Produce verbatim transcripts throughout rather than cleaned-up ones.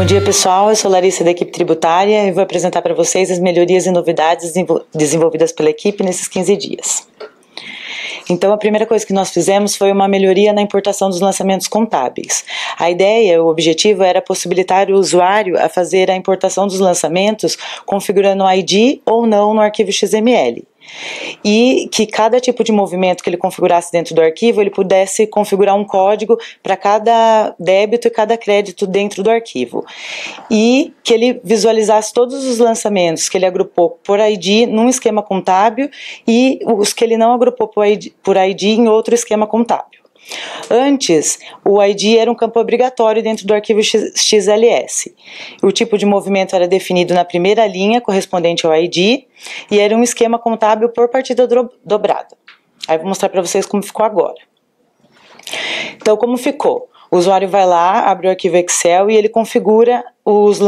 Bom dia, pessoal. Eu sou Larissa, da equipe tributária, e vou apresentar para vocês as melhorias e novidades desenvolvidas pela equipe nesses quinze dias. Então, a primeira coisa que nós fizemos foi uma melhoria na importação dos lançamentos contábeis. A ideia, o objetivo, era possibilitar o usuário a fazer a importação dos lançamentos configurando o I D ou não no arquivo X M L. E que cada tipo de movimento que ele configurasse dentro do arquivo, ele pudesse configurar um código para cada débito e cada crédito dentro do arquivo. E que ele visualizasse todos os lançamentos que ele agrupou por I D num esquema contábil e os que ele não agrupou por I D, por I D em outro esquema contábil. Antes, o I D era um campo obrigatório dentro do arquivo X L S. O tipo de movimento era definido na primeira linha, correspondente ao I D, e era um esquema contábil por partida dobrada. Aí vou mostrar para vocês como ficou agora. Então, como ficou? O usuário vai lá, abre o arquivo Excel e ele configura os,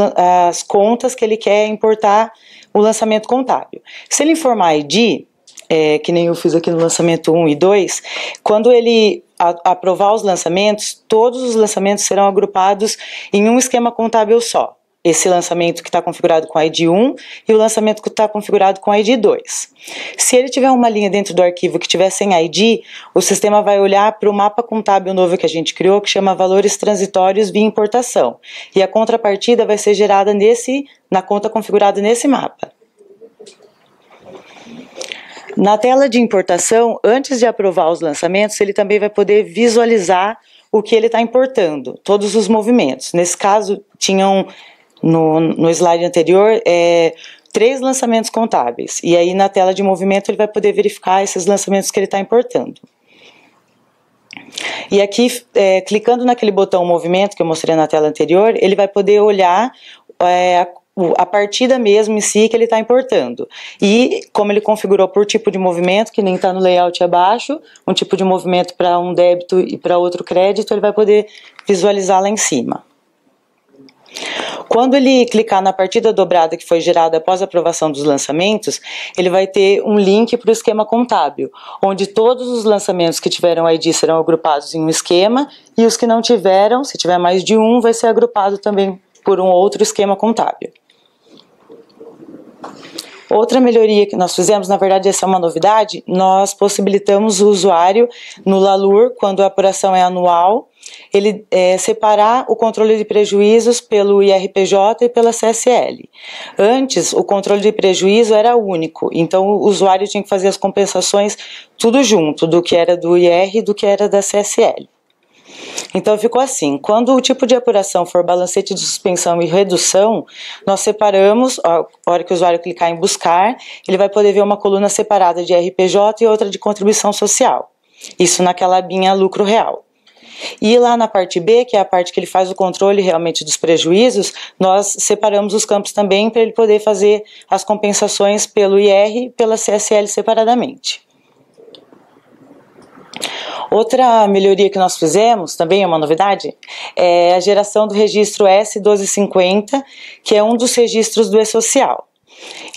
as contas que ele quer importar o lançamento contábil. Se ele informar I D, é, que nem eu fiz aqui no lançamento um e dois, quando ele a, aprovar os lançamentos, todos os lançamentos serão agrupados em um esquema contábil só. Esse lançamento que está configurado com I D um e o lançamento que está configurado com I D dois. Se ele tiver uma linha dentro do arquivo que tiver sem I D, o sistema vai olhar para o mapa contábil novo que a gente criou, que chama valores transitórios via importação. E a contrapartida vai ser gerada nesse, na conta configurada nesse mapa. Na tela de importação, antes de aprovar os lançamentos, ele também vai poder visualizar o que ele está importando, todos os movimentos. Nesse caso, tinham, no, no slide anterior, é, três lançamentos contábeis. E aí, na tela de movimento, ele vai poder verificar esses lançamentos que ele está importando. E aqui, é, clicando naquele botão movimento que eu mostrei na tela anterior, ele vai poder olhar é, a a partida mesmo em si que ele está importando. E como ele configurou por tipo de movimento, que nem está no layout abaixo, um tipo de movimento para um débito e para outro crédito, ele vai poder visualizar lá em cima. Quando ele clicar na partida dobrada que foi gerada após a aprovação dos lançamentos, ele vai ter um link para o esquema contábil, onde todos os lançamentos que tiveram I D serão agrupados em um esquema, e os que não tiveram, se tiver mais de um, vai ser agrupado também por um outro esquema contábil. Outra melhoria que nós fizemos, na verdade essa é uma novidade, nós possibilitamos o usuário no LALUR, quando a apuração é anual, ele é, separar o controle de prejuízos pelo I R P J e pela C S L. Antes, o controle de prejuízo era único, então o usuário tinha que fazer as compensações tudo junto, do que era do I R e do que era da C S L. Então ficou assim, quando o tipo de apuração for balancete de suspensão e redução, nós separamos, a hora que o usuário clicar em buscar, ele vai poder ver uma coluna separada de R P J e outra de contribuição social, isso naquela abinha lucro real. E lá na parte B, que é a parte que ele faz o controle realmente dos prejuízos, nós separamos os campos também para ele poder fazer as compensações pelo I R e pela C S L separadamente. Outra melhoria que nós fizemos, também é uma novidade, é a geração do registro S doze cinquenta, que é um dos registros do eSocial.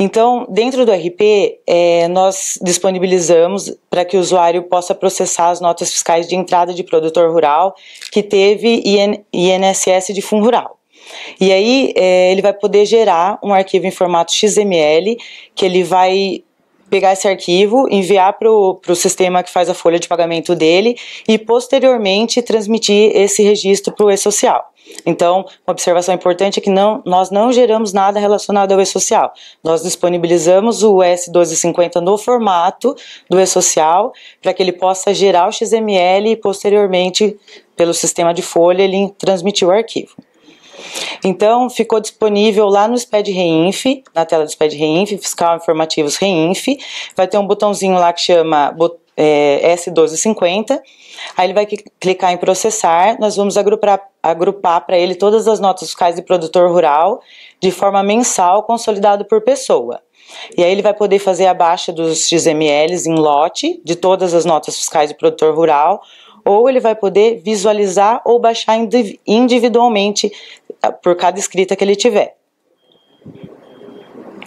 Então, dentro do R P, é, nós disponibilizamos para que o usuário possa processar as notas fiscais de entrada de produtor rural que teve I N S S de fundo rural. E aí, é, ele vai poder gerar um arquivo em formato X M L, que ele vai pegar esse arquivo, enviar para o sistema que faz a folha de pagamento dele e posteriormente transmitir esse registro para o eSocial. Então, uma observação importante é que não, nós não geramos nada relacionado ao eSocial. Nós disponibilizamos o S doze cinquenta no formato do eSocial para que ele possa gerar o X M L e posteriormente, pelo sistema de folha, ele transmitir o arquivo. Então, ficou disponível lá no SPED Reinf, na tela do SPED Reinf, Fiscal Informativos Reinf, vai ter um botãozinho lá que chama é, S doze cinquenta, aí ele vai clicar em processar, nós vamos agrupar para ele todas as notas fiscais de produtor rural de forma mensal, consolidado por pessoa. E aí ele vai poder fazer a baixa dos X M Ls em lote, de todas as notas fiscais de produtor rural, ou ele vai poder visualizar ou baixar individualmente por cada escrita que ele tiver.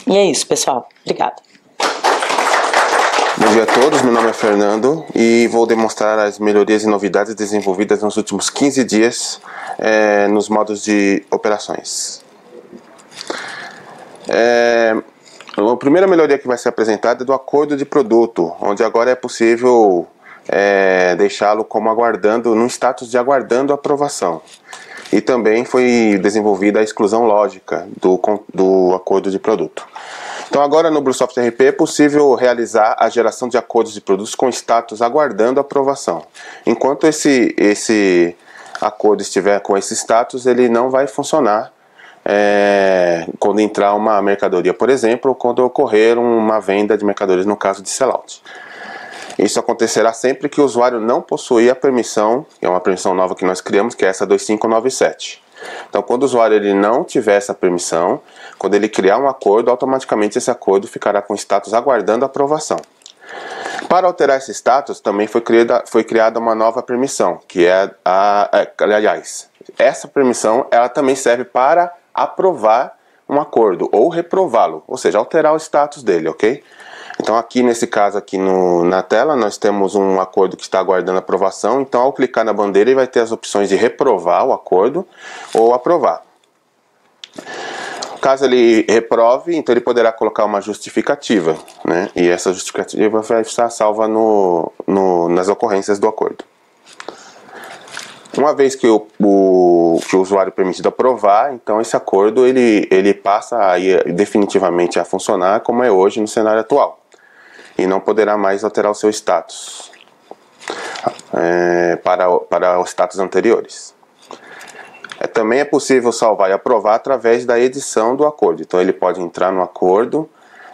E é isso, pessoal. Obrigada. Bom dia a todos, meu nome é Fernando e vou demonstrar as melhorias e novidades desenvolvidas nos últimos quinze dias é, nos modos de operações. É, a primeira melhoria que vai ser apresentada é do acordo de produto, onde agora é possível é, deixá-lo como aguardando, no status de aguardando aprovação. E também foi desenvolvida a exclusão lógica do, do acordo de produto. Então agora no BlueSoft E R P é possível realizar a geração de acordos de produtos com status aguardando aprovação. Enquanto esse, esse acordo estiver com esse status, ele não vai funcionar é, quando entrar uma mercadoria, por exemplo, ou quando ocorrer uma venda de mercadorias no caso de sellout. Isso acontecerá sempre que o usuário não possuir a permissão, que é uma permissão nova que nós criamos, que é essa dois cinco nove sete. Então, quando o usuário ele não tiver essa permissão, quando ele criar um acordo, automaticamente esse acordo ficará com status aguardando aprovação. Para alterar esse status, também foi criada, foi criada uma nova permissão, que é a, a... Aliás, essa permissão ela também serve para aprovar um acordo ou reprová-lo, ou seja, alterar o status dele, ok? Então aqui nesse caso, aqui no, na tela, nós temos um acordo que está aguardando aprovação. Então ao clicar na bandeira ele vai ter as opções de reprovar o acordo ou aprovar. Caso ele reprove, então ele poderá colocar uma justificativa, né? E essa justificativa vai estar salva no, no, nas ocorrências do acordo. Uma vez que o, o, que o usuário é permitido aprovar, então esse acordo ele, ele passa a ir, definitivamente a funcionar como é hoje no cenário atual. E não poderá mais alterar o seu status é, para, para os status anteriores. É, também é possível salvar e aprovar através da edição do acordo. Então ele pode entrar no acordo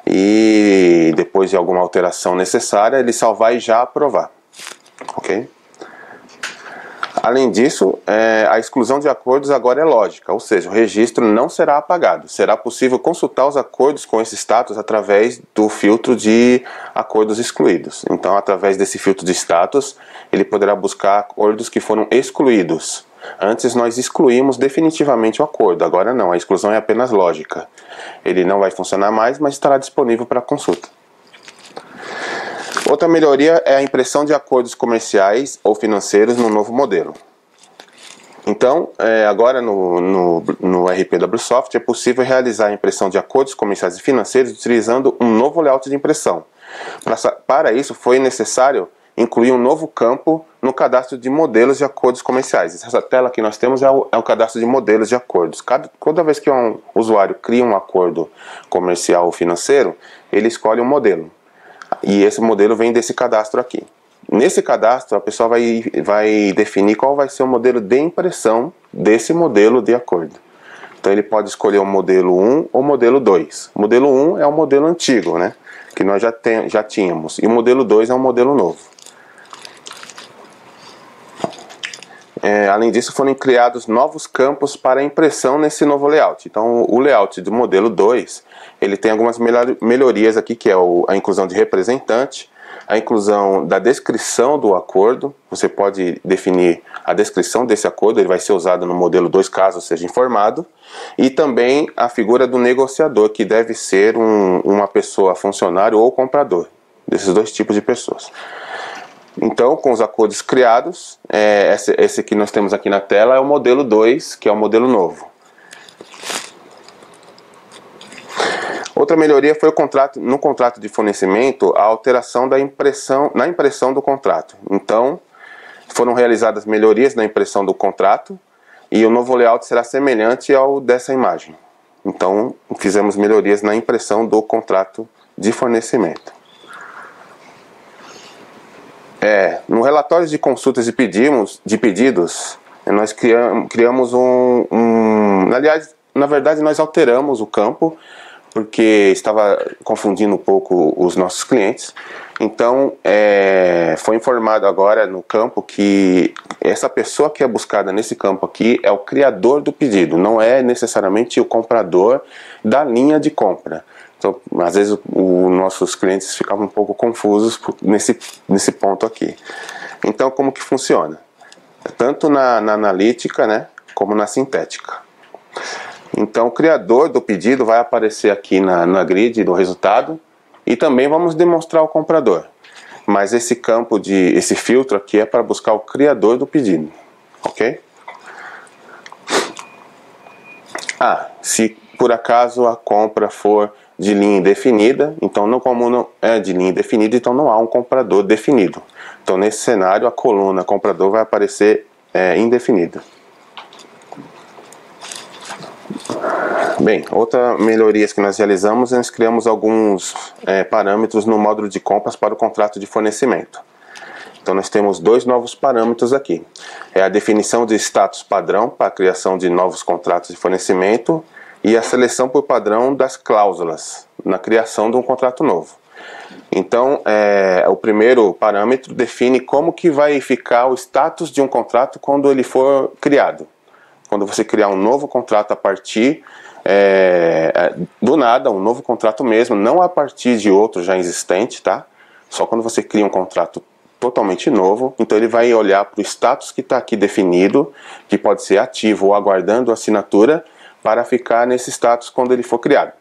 e depois de alguma alteração necessária, ele salvar e já aprovar. Ok? Além disso, é, a exclusão de acordos agora é lógica, ou seja, o registro não será apagado. Será possível consultar os acordos com esse status através do filtro de acordos excluídos. Então, através desse filtro de status, ele poderá buscar acordos que foram excluídos. Antes nós excluímos definitivamente o acordo, agora não, a exclusão é apenas lógica. Ele não vai funcionar mais, mas estará disponível para consulta. Outra melhoria é a impressão de acordos comerciais ou financeiros no novo modelo. Então, é, agora no, no, no RPWsoft é possível realizar a impressão de acordos comerciais e financeiros utilizando um novo layout de impressão. Pra, para isso, foi necessário incluir um novo campo no cadastro de modelos de acordos comerciais. Essa tela que nós temos é o, é o cadastro de modelos de acordos. Cada, toda vez que um usuário cria um acordo comercial ou financeiro, ele escolhe um modelo. E esse modelo vem desse cadastro aqui. Nesse cadastro, a pessoa vai, vai definir qual vai ser o modelo de impressão desse modelo de acordo. Então ele pode escolher o modelo um ou o modelo dois. O modelo um é o modelo antigo, né? Que nós já, tem, já tínhamos. E o modelo dois é um modelo novo. É, além disso, foram criados novos campos para impressão nesse novo layout. Então, o layout do modelo dois, ele tem algumas melhorias aqui, que é o, a inclusão de representante, a inclusão da descrição do acordo. Você pode definir a descrição desse acordo, ele vai ser usado no modelo dois caso seja informado. E também a figura do negociador, que deve ser um, uma pessoa funcionário ou comprador, desses dois tipos de pessoas. Então, com os acordos criados, é, esse, esse que nós temos aqui na tela é o modelo dois, que é o modelo novo. Outra melhoria foi o contrato, no contrato de fornecimento, a alteração da impressão, na impressão do contrato. Então, foram realizadas melhorias na impressão do contrato e o novo layout será semelhante ao dessa imagem. Então, fizemos melhorias na impressão do contrato de fornecimento. É, no relatório de consultas e pedimos, de pedidos, nós criamos, criamos um, um... Aliás, na verdade, nós alteramos o campo, porque estava confundindo um pouco os nossos clientes. Então, é, foi informado agora no campo que essa pessoa que é buscada nesse campo aqui é o criador do pedido, não é necessariamente o comprador da linha de compra. Então, às vezes os nossos clientes ficavam um pouco confusos nesse, nesse ponto aqui. Então, como que funciona? Tanto na, na analítica, né, como na sintética. Então, o criador do pedido vai aparecer aqui na, na grid do resultado e também vamos demonstrar o comprador. Mas esse campo, de, esse filtro aqui é para buscar o criador do pedido, ok? Ah, se por acaso a compra for de linha indefinida, então não, como não é de linha indefinida, então não há um comprador definido. Então nesse cenário a coluna comprador vai aparecer é, indefinida. Bem, outra melhoria que nós realizamos, nós criamos alguns é, parâmetros no módulo de compras para o contrato de fornecimento. Então nós temos dois novos parâmetros aqui. É a definição de status padrão para a criação de novos contratos de fornecimento e a seleção por padrão das cláusulas na criação de um contrato novo. Então, é, o primeiro parâmetro define como que vai ficar o status de um contrato quando ele for criado. Quando você criar um novo contrato a partir é, do nada, um novo contrato mesmo, não a partir de outro já existente, tá? Só quando você cria um contrato totalmente novo, então ele vai olhar para o status que está aqui definido, que pode ser ativo ou aguardando a assinatura, para ficar nesse status quando ele for criado.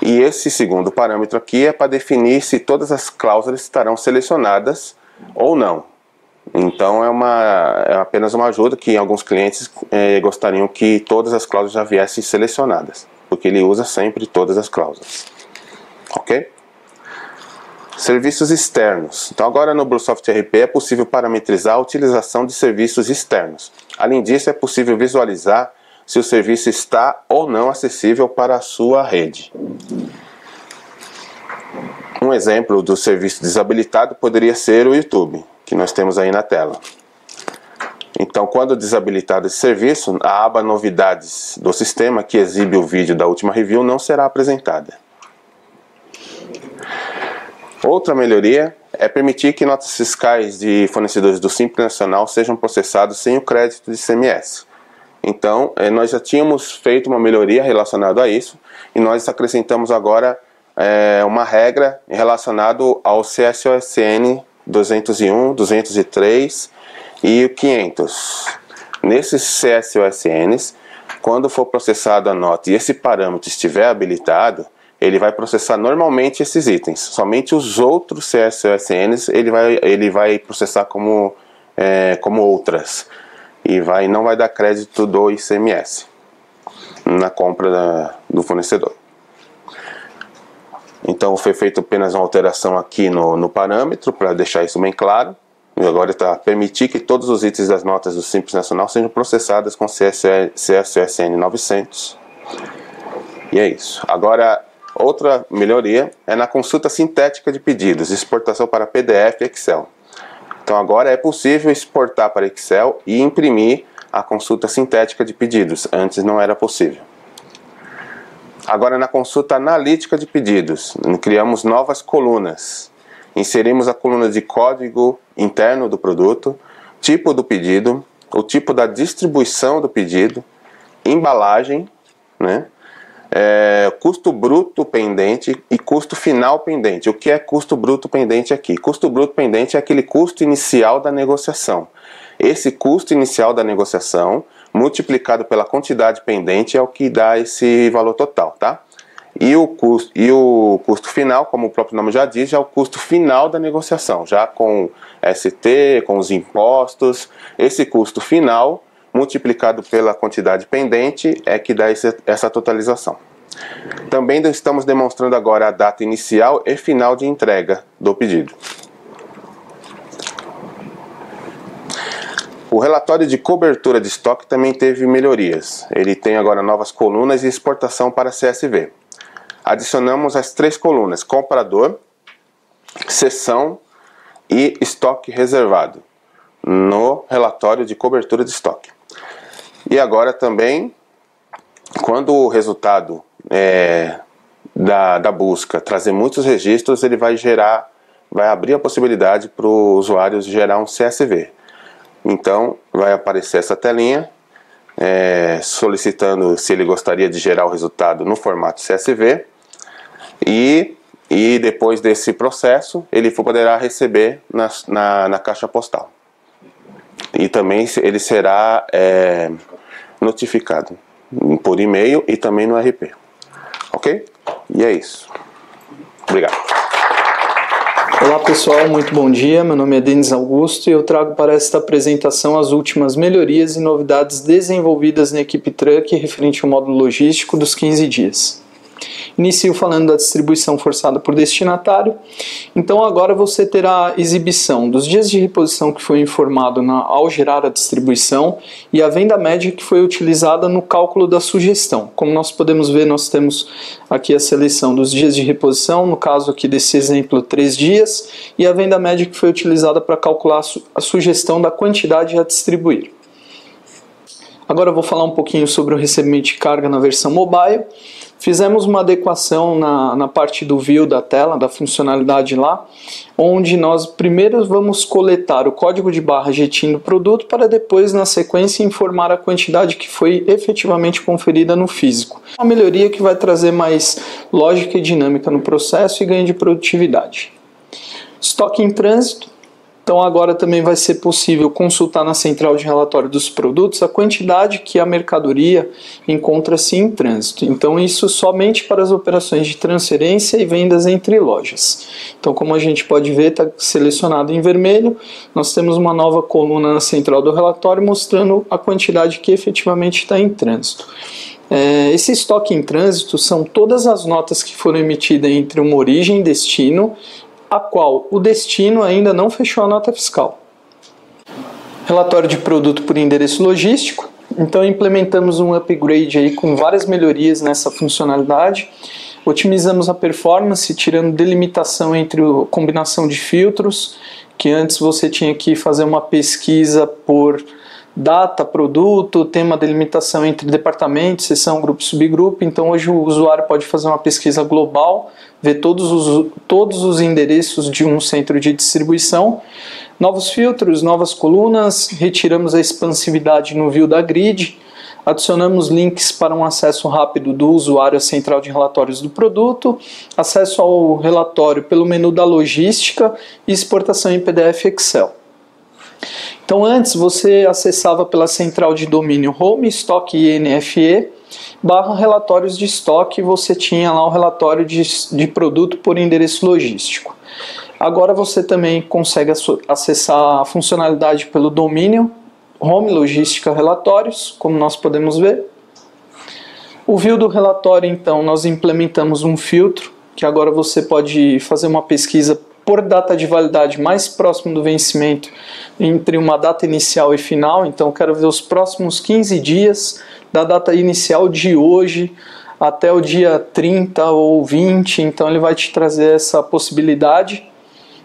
E esse segundo parâmetro aqui é para definir se todas as cláusulas estarão selecionadas ou não. Então é, uma, é apenas uma ajuda que alguns clientes eh, gostariam que todas as cláusulas já viessem selecionadas, porque ele usa sempre todas as cláusulas. Ok? Serviços externos. Então agora no BlueSoft E R P é possível parametrizar a utilização de serviços externos. Além disso, é possível visualizar se o serviço está ou não acessível para a sua rede. Um exemplo do serviço desabilitado poderia ser o YouTube, que nós temos aí na tela. Então, quando desabilitado esse serviço, a aba Novidades do sistema, que exibe o vídeo da última review, não será apresentada. Outra melhoria é permitir que notas fiscais de fornecedores do Simples Nacional sejam processadas sem o crédito de I C M S. Então, nós já tínhamos feito uma melhoria relacionada a isso e nós acrescentamos agora é, uma regra relacionada ao C S O S N duzentos e um, duzentos e três e o quinhentos. Nesses C S O S Ns, quando for processado a nota e esse parâmetro estiver habilitado, ele vai processar normalmente esses itens. Somente os outros C S O S Ns ele vai, ele vai processar como, é, como outras. E vai, não vai dar crédito do I C M S na compra da, do fornecedor. Então foi feita apenas uma alteração aqui no, no parâmetro para deixar isso bem claro. E agora está permitir que todos os itens das notas do Simples Nacional sejam processadas com C S O S N novecentos. E é isso. Agora, outra melhoria é na consulta sintética de pedidos, exportação para P D F e Excel. Então agora é possível exportar para Excel e imprimir a consulta sintética de pedidos. Antes não era possível. Agora na consulta analítica de pedidos, criamos novas colunas. Inserimos a coluna de código interno do produto, tipo do pedido, o tipo da distribuição do pedido, embalagem, né? É, custo bruto pendente e custo final pendente. O que é custo bruto pendente aqui? Custo bruto pendente é aquele custo inicial da negociação. Esse custo inicial da negociação multiplicado pela quantidade pendente é o que dá esse valor total, tá? E o custo, e o custo final, como o próprio nome já diz, é o custo final da negociação, já com S T, com os impostos. Esse custo final multiplicado pela quantidade pendente é que dá essa totalização. Também estamos demonstrando agora a data inicial e final de entrega do pedido. O relatório de cobertura de estoque também teve melhorias. Ele tem agora novas colunas e exportação para C S V. Adicionamos as três colunas: comprador, seção e estoque reservado no relatório de cobertura de estoque. E agora também, quando o resultado é, da, da busca trazer muitos registros, ele vai gerar, vai abrir a possibilidade para o usuário gerar um C S V. Então vai aparecer essa telinha é, solicitando se ele gostaria de gerar o resultado no formato C S V e, e depois desse processo ele poderá receber na, na, na caixa postal. E também ele será é, notificado por e-mail e também no R P. Ok? E é isso. Obrigado. Olá pessoal, muito bom dia, meu nome é Denis Augusto e eu trago para esta apresentação as últimas melhorias e novidades desenvolvidas na equipe Truck referente ao módulo logístico dos quinze dias. Inicio falando da distribuição forçada por destinatário, então agora você terá a exibição dos dias de reposição que foi informado na, ao gerar a distribuição e a venda média que foi utilizada no cálculo da sugestão. Como nós podemos ver, nós temos aqui a seleção dos dias de reposição, no caso aqui desse exemplo três dias, e a venda média que foi utilizada para calcular a, su a sugestão da quantidade a distribuir. Agora eu vou falar um pouquinho sobre o recebimento de carga na versão mobile. Fizemos uma adequação na, na parte do view da tela, da funcionalidade lá, onde nós primeiro vamos coletar o código de barra G T I N do produto para depois, na sequência, informar a quantidade que foi efetivamente conferida no físico. Uma melhoria que vai trazer mais lógica e dinâmica no processo e ganho de produtividade. Estoque em trânsito. Então agora também vai ser possível consultar na central de relatório dos produtos a quantidade que a mercadoria encontra-se em trânsito. Então isso somente para as operações de transferência e vendas entre lojas. Então como a gente pode ver, está selecionado em vermelho, nós temos uma nova coluna na central do relatório mostrando a quantidade que efetivamente está em trânsito. Esse estoque em trânsito são todas as notas que foram emitidas entre uma origem e destino, a qual o destino ainda não fechou a nota fiscal. Relatório de produto por endereço logístico. Então implementamos um upgrade aí com várias melhorias nessa funcionalidade. Otimizamos a performance, tirando delimitação entre a combinação de filtros, que antes você tinha que fazer uma pesquisa por data, produto, tem uma delimitação entre departamentos, seção, grupo, subgrupo. Então hoje o usuário pode fazer uma pesquisa global, ver todos os, todos os endereços de um centro de distribuição. Novos filtros, novas colunas, retiramos a expansividade no view da grid, adicionamos links para um acesso rápido do usuário à central de relatórios do produto, acesso ao relatório pelo menu da logística e exportação em P D F Excel. Então antes você acessava pela central de domínio Home, Estoque e I N F E, barra relatórios de estoque, você tinha lá o relatório de, de produto por endereço logístico. Agora você também consegue acessar a funcionalidade pelo domínio Home, Logística, Relatórios, como nós podemos ver. O view do relatório, então, nós implementamos um filtro, que agora você pode fazer uma pesquisa por data de validade mais próximo do vencimento entre uma data inicial e final. Então quero ver os próximos quinze dias da data inicial de hoje até o dia trinta ou vinte, então ele vai te trazer essa possibilidade.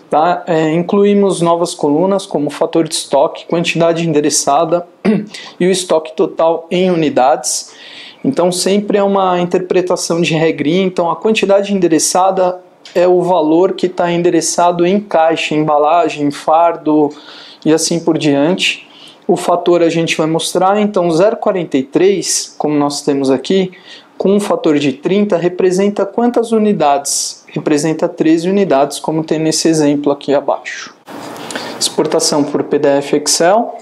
Tá? É, incluímos novas colunas como fator de estoque, quantidade endereçada e o estoque total em unidades. Então sempre é uma interpretação de regrinha, então a quantidade endereçada é o valor que está endereçado em caixa, embalagem, fardo e assim por diante. O fator a gente vai mostrar, então zero vírgula quarenta e três, como nós temos aqui, com um fator de trinta, representa quantas unidades? Representa treze unidades, como tem nesse exemplo aqui abaixo. Exportação por P D F Excel.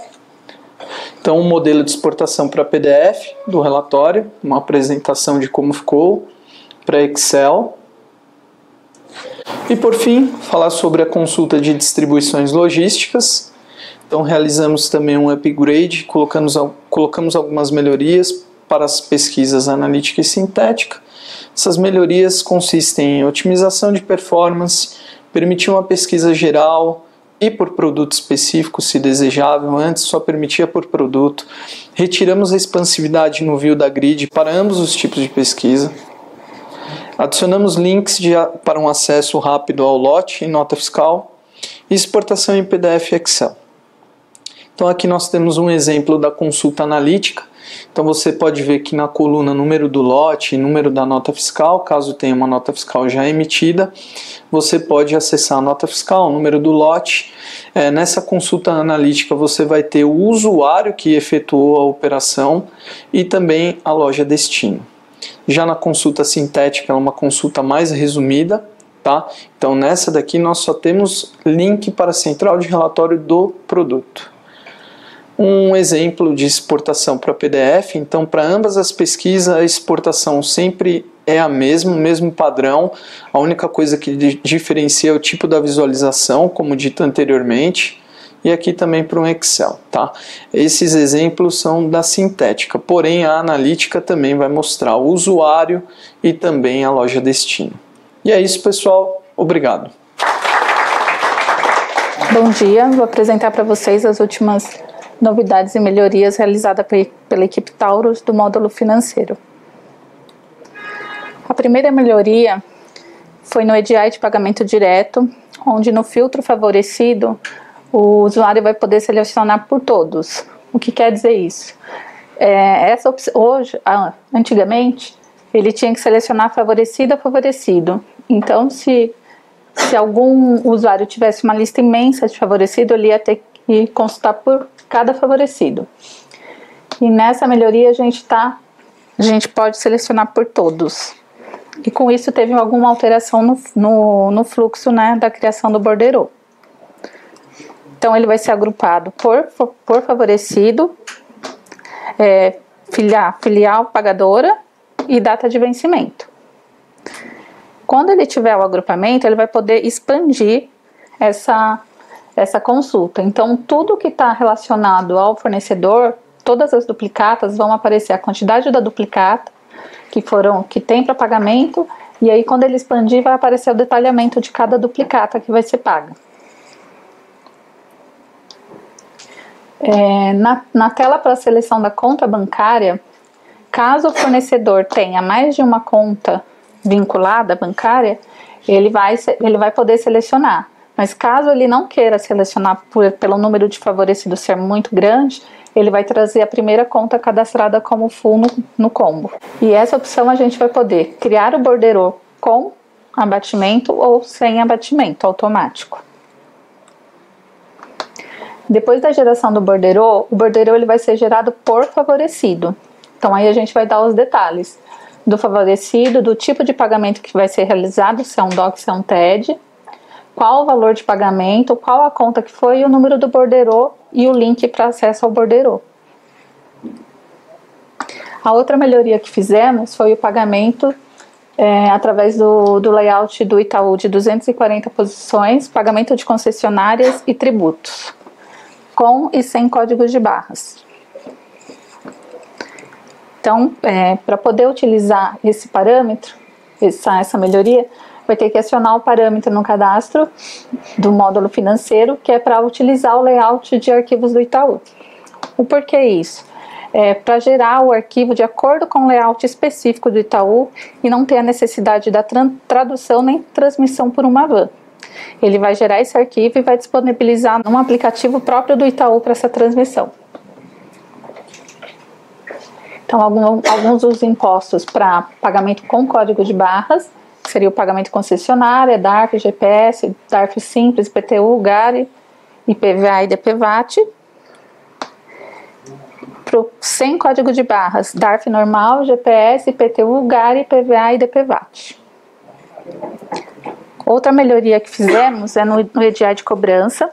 Então, um modelo de exportação para P D F do relatório, uma apresentação de como ficou para Excel. E por fim, falar sobre a consulta de distribuições logísticas. Então realizamos também um upgrade, colocamos, colocamos algumas melhorias para as pesquisas analítica e sintética. Essas melhorias consistem em otimização de performance, permitir uma pesquisa geral e por produto específico, se desejável, antes só permitia por produto. Retiramos a expansividade no view da grid para ambos os tipos de pesquisa. Adicionamos links de, para um acesso rápido ao lote e nota fiscal e exportação em P D F Excel. Então aqui nós temos um exemplo da consulta analítica. Então você pode ver que na coluna número do lote e número da nota fiscal, caso tenha uma nota fiscal já emitida, você pode acessar a nota fiscal, o número do lote. É, nessa consulta analítica você vai ter o usuário que efetuou a operação e também a loja destino. Já na consulta sintética é uma consulta mais resumida, tá? Então nessa daqui nós só temos link para a central de relatório do produto. Um exemplo de exportação para P D F, então para ambas as pesquisas a exportação sempre é a mesma, o mesmo padrão. A única coisa que diferencia é o tipo da visualização, como dito anteriormente. E aqui também para um Excel, tá? Esses exemplos são da sintética, porém a analítica também vai mostrar o usuário e também a loja destino. E é isso, pessoal. Obrigado. Bom dia. Vou apresentar para vocês as últimas novidades e melhorias realizadas pela equipe Taurus do módulo financeiro. A primeira melhoria foi no E D I de pagamento direto, onde no filtro favorecido o usuário vai poder selecionar por todos. O que quer dizer isso? É, essa opção, hoje, ah, antigamente, ele tinha que selecionar favorecido a favorecido. Então, se, se algum usuário tivesse uma lista imensa de favorecido, ele ia ter que consultar por cada favorecido. E nessa melhoria a gente, tá, a gente pode selecionar por todos. E com isso teve alguma alteração no, no, no fluxo, né, da criação do borderô. Então ele vai ser agrupado por, por favorecido, é, filial, filial, pagadora e data de vencimento. Quando ele tiver o agrupamento, ele vai poder expandir essa, essa consulta. Então tudo que está relacionado ao fornecedor, todas as duplicatas vão aparecer, a quantidade da duplicata que, foram, que tem para pagamento, e aí quando ele expandir vai aparecer o detalhamento de cada duplicata que vai ser paga. É, na, na tela para seleção da conta bancária, caso o fornecedor tenha mais de uma conta vinculada bancária, ele vai, ele vai poder selecionar. Mas caso ele não queira selecionar por, pelo número de favorecidos ser muito grande, ele vai trazer a primeira conta cadastrada como full no, no combo. E essa opção a gente vai poder criar o borderô com abatimento ou sem abatimento automático. Depois da geração do borderô, o borderô ele vai ser gerado por favorecido. Então aí a gente vai dar os detalhes do favorecido, do tipo de pagamento que vai ser realizado, se é um D O C, se é um T E D, qual o valor de pagamento, qual a conta que foi, o número do borderô e o link para acesso ao borderô. A outra melhoria que fizemos foi o pagamento é, através do, do layout do Itaú de duzentas e quarenta posições, pagamento de concessionárias e tributos, com e sem códigos de barras. Então, é, para poder utilizar esse parâmetro, essa, essa melhoria, vai ter que acionar o parâmetro no cadastro do módulo financeiro, que é para utilizar o layout de arquivos do Itaú. O porquê isso? É para gerar o arquivo de acordo com o layout específico do Itaú e não ter a necessidade da tradução nem transmissão por uma van. Ele vai gerar esse arquivo e vai disponibilizar num aplicativo próprio do Itaú para essa transmissão. Então, algum, alguns dos impostos para pagamento com código de barras, que seria o pagamento concessionária, D A R F, G P S, D A R F Simples, I P T U, G A R I, I P V A e D P V A T. Pro, sem código de barras, D A R F normal, G P S, I P T U, G A R I, I P V A e D P V A T. Outra melhoria que fizemos é no E D I de cobrança,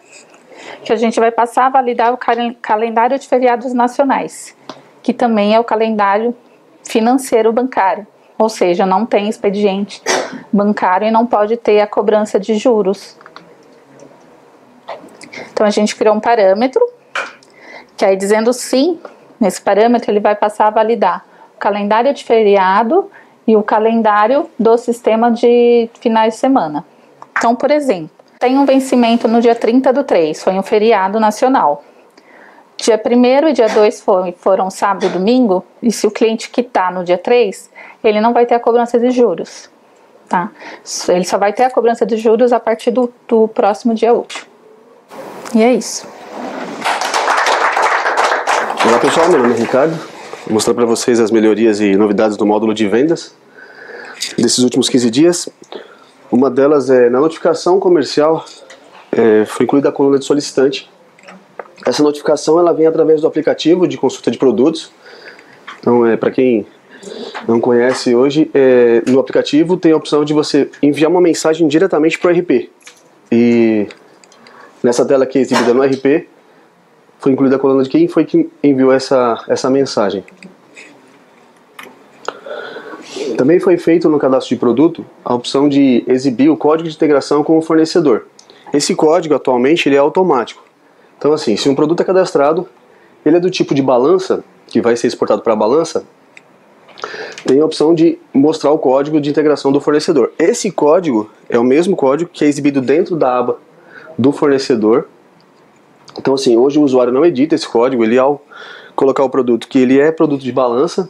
que a gente vai passar a validar o calendário de feriados nacionais, que também é o calendário financeiro bancário, ou seja, não tem expediente bancário e não pode ter a cobrança de juros. Então a gente criou um parâmetro, que aí dizendo sim, nesse parâmetro ele vai passar a validar o calendário de feriado e o calendário do sistema de finais de semana. Então, por exemplo, tem um vencimento no dia trinta do três, foi um feriado nacional. Dia primeiro e dia dois foram, foram sábado e domingo, e se o cliente quitar no dia três, ele não vai ter a cobrança de juros, tá? Ele só vai ter a cobrança de juros a partir do, do próximo dia útil. E é isso. Olá, pessoal, meu nome é Ricardo. Vou mostrar para vocês as melhorias e novidades do módulo de vendas desses últimos quinze dias. Uma delas é na notificação comercial, é, foi incluída a coluna de solicitante. Essa notificação ela vem através do aplicativo de consulta de produtos. Então, é, para quem não conhece hoje, é, no aplicativo tem a opção de você enviar uma mensagem diretamente para o R P. E nessa tela aqui exibida no R P, foi incluída a coluna de quem foi que enviou essa, essa mensagem. Também foi feito no cadastro de produto a opção de exibir o código de integração com o fornecedor. Esse código atualmente ele é automático. Então assim, se um produto é cadastrado, ele é do tipo de balança, que vai ser exportado para a balança, tem a opção de mostrar o código de integração do fornecedor. Esse código é o mesmo código que é exibido dentro da aba do fornecedor. Então assim, hoje o usuário não edita esse código, ele ao colocar o produto que ele é produto de balança,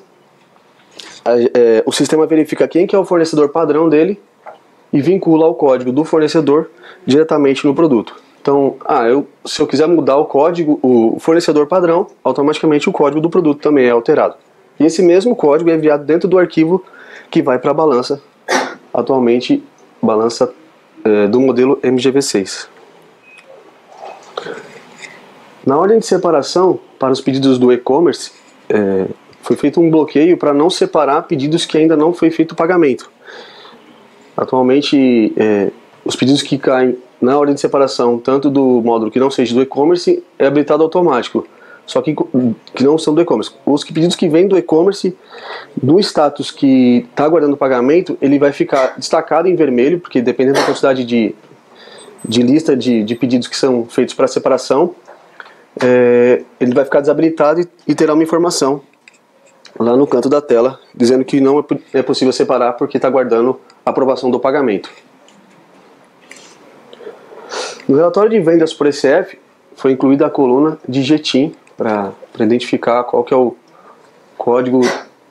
é, o sistema verifica quem que é o fornecedor padrão dele e vincula o código do fornecedor diretamente no produto. Então, ah, eu, se eu quiser mudar o código, o fornecedor padrão, automaticamente o código do produto também é alterado. E esse mesmo código é enviado dentro do arquivo que vai para a balança, atualmente balança é, do modelo M G V seis. Na ordem de separação, para os pedidos do e-commerce, é, foi feito um bloqueio para não separar pedidos que ainda não foi feito o pagamento. Atualmente, é, os pedidos que caem na ordem de separação, tanto do módulo que não seja do e-commerce, é habilitado automático, só que, que não são do e-commerce. Os pedidos que vêm do e-commerce, do status que está aguardando o pagamento, ele vai ficar destacado em vermelho, porque dependendo da quantidade de, de lista de, de pedidos que são feitos para separação, É, ele vai ficar desabilitado e, e terá uma informação lá no canto da tela dizendo que não é, é possível separar porque está aguardando a aprovação do pagamento. No relatório de vendas por E C F foi incluída a coluna de G T I N para identificar qual que é o código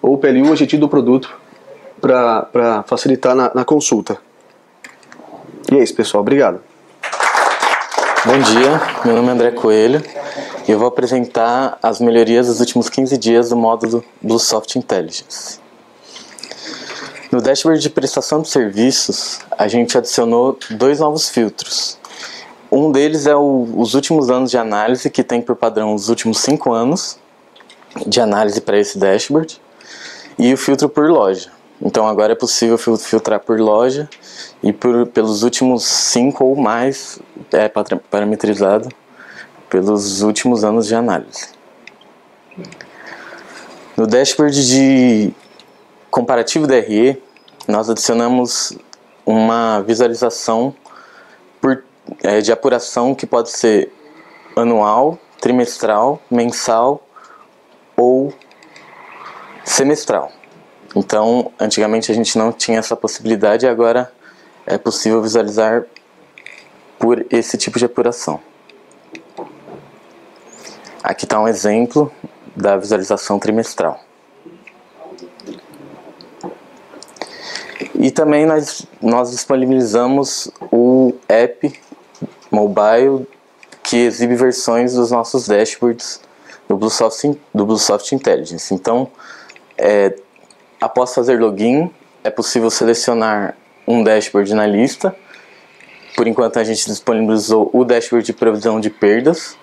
ou P L U objetivo do produto para facilitar na, na consulta. E é isso, pessoal, obrigado. Bom dia, meu nome é André Coelho e eu vou apresentar as melhorias dos últimos quinze dias do módulo BlueSoft Intelligence. No dashboard de prestação de serviços, a gente adicionou dois novos filtros. Um deles é o, os últimos anos de análise, que tem por padrão os últimos cinco anos de análise para esse dashboard, e o filtro por loja. Então agora é possível filtrar por loja e por, pelos últimos cinco ou mais, é parametrizado pelos últimos anos de análise. No dashboard de comparativo D R E, nós adicionamos uma visualização por, é, de apuração que pode ser anual, trimestral, mensal ou semestral. Então, antigamente a gente não tinha essa possibilidade e agora é possível visualizar por esse tipo de apuração. Aqui está um exemplo da visualização trimestral. E também nós, nós disponibilizamos o app mobile que exibe versões dos nossos dashboards do BlueSoft, do BlueSoft Intelligence. Então, é, após fazer login, é possível selecionar um dashboard na lista. Por enquanto a gente disponibilizou o dashboard de previsão de perdas,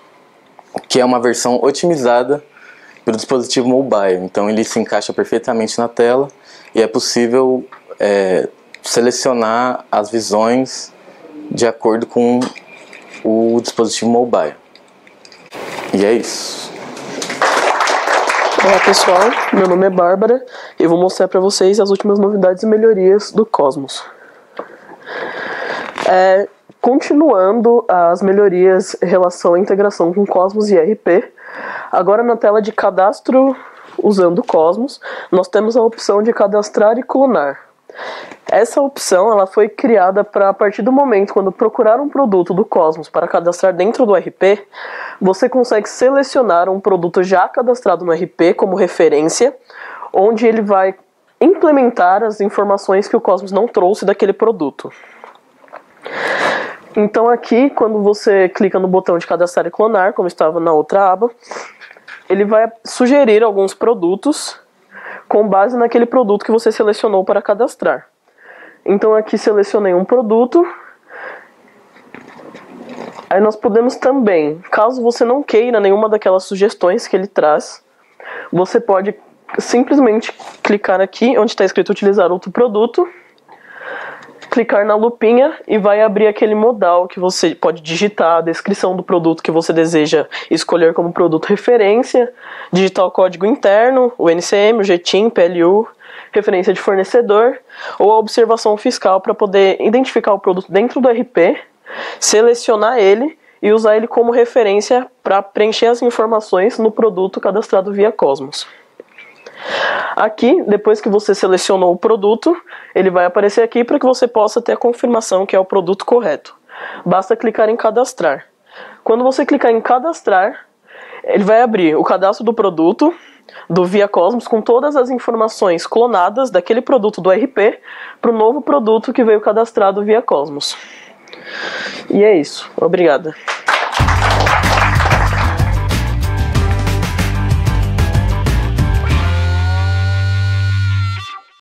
que é uma versão otimizada para o dispositivo mobile. Então ele se encaixa perfeitamente na tela e é possível é, selecionar as visões de acordo com o dispositivo mobile. E é isso. Olá pessoal, meu nome é Bárbara e eu vou mostrar para vocês as últimas novidades e melhorias do Cosmos. É, continuando as melhorias em relação à integração com Cosmos e R P, agora na tela de cadastro usando Cosmos, nós temos a opção de cadastrar e clonar. Essa opção ela foi criada para, a partir do momento quando procurar um produto do Cosmos para cadastrar dentro do R P, você consegue selecionar um produto já cadastrado no R P como referência, onde ele vai implementar as informações que o Cosmos não trouxe daquele produto. Então aqui, quando você clica no botão de cadastrar e clonar, como estava na outra aba, ele vai sugerir alguns produtos com base naquele produto que você selecionou para cadastrar. Então aqui selecionei um produto. Aí nós podemos também, caso você não queira nenhuma daquelas sugestões que ele traz, você pode simplesmente clicar aqui onde está escrito utilizar outro produto, clicar na lupinha e vai abrir aquele modal que você pode digitar a descrição do produto que você deseja escolher como produto referência, digitar o código interno, o N C M, o G T I N, P L U, referência de fornecedor ou a observação fiscal para poder identificar o produto dentro do R P, selecionar ele e usar ele como referência para preencher as informações no produto cadastrado via Cosmos. Aqui, depois que você selecionou o produto, ele vai aparecer aqui para que você possa ter a confirmação que é o produto correto. Basta clicar em cadastrar. Quando você clicar em cadastrar, ele vai abrir o cadastro do produto do Via Cosmos com todas as informações clonadas daquele produto do R P para o novo produto que veio cadastrado via Cosmos. E é isso. Obrigada.